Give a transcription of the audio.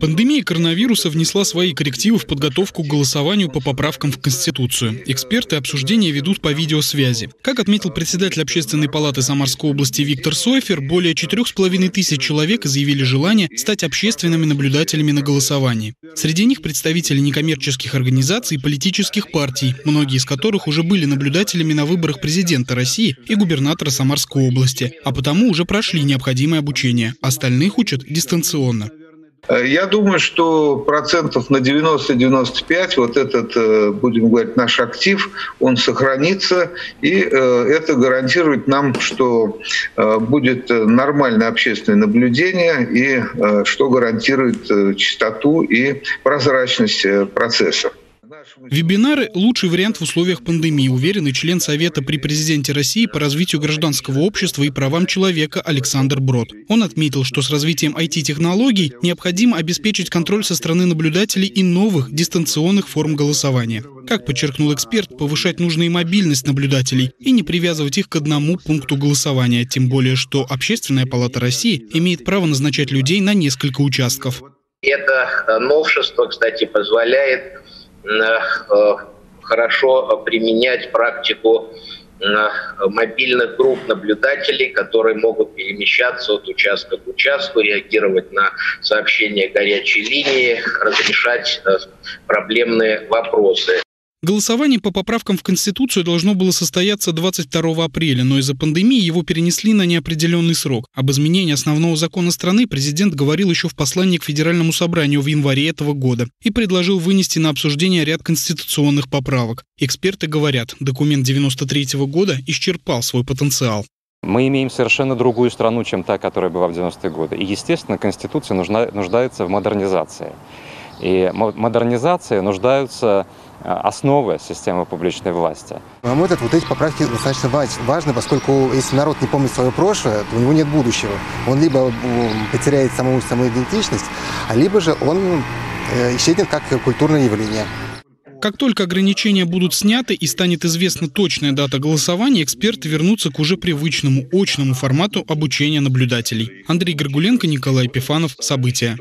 Пандемия коронавируса внесла свои коррективы в подготовку к голосованию по поправкам в Конституцию. Эксперты обсуждения ведут по видеосвязи. Как отметил председатель Общественной палаты Самарской области Виктор Сойфер, более 4500 человек изъявили желание стать общественными наблюдателями на голосовании. Среди них представители некоммерческих организаций и политических партий, многие из которых уже были наблюдателями на выборах президента России и губернатора Самарской области, а потому уже прошли необходимое обучение. Остальных учат дистанционно. Я думаю, что 90–95% вот этот, будем говорить, наш актив, он сохранится, и это гарантирует нам, что будет нормальное общественное наблюдение, и что гарантирует чистоту и прозрачность процесса. Вебинары – лучший вариант в условиях пандемии, уверен и член Совета при президенте России по развитию гражданского общества и правам человека Александр Брод. Он отметил, что с развитием IT-технологий необходимо обеспечить контроль со стороны наблюдателей и новых дистанционных форм голосования. Как подчеркнул эксперт, повышать нужно и мобильность наблюдателей и не привязывать их к одному пункту голосования, тем более что Общественная палата России имеет право назначать людей на несколько участков. Это новшество, кстати, позволяет хорошо применять практику мобильных групп наблюдателей, которые могут перемещаться от участка к участку, реагировать на сообщения горячей линии, разрешать проблемные вопросы. Голосование по поправкам в Конституцию должно было состояться 22 апреля, но из-за пандемии его перенесли на неопределенный срок. Об изменении основного закона страны президент говорил еще в послании к Федеральному собранию в январе этого года и предложил вынести на обсуждение ряд конституционных поправок. Эксперты говорят, документ 1993 года исчерпал свой потенциал. Мы имеем совершенно другую страну, чем та, которая была в 90-е годы. И, естественно, Конституция нуждается в модернизации. И модернизации нуждаются основы системы публичной власти. На мой взгляд, вот эти поправки достаточно важны, поскольку если народ не помнит свое прошлое, то у него нет будущего. Он либо потеряет саму идентичность, либо же он исчезнет как культурное явление. Как только ограничения будут сняты и станет известна точная дата голосования, эксперты вернутся к уже привычному очному формату обучения наблюдателей. Андрей Горгуленко, Николай Епифанов. События.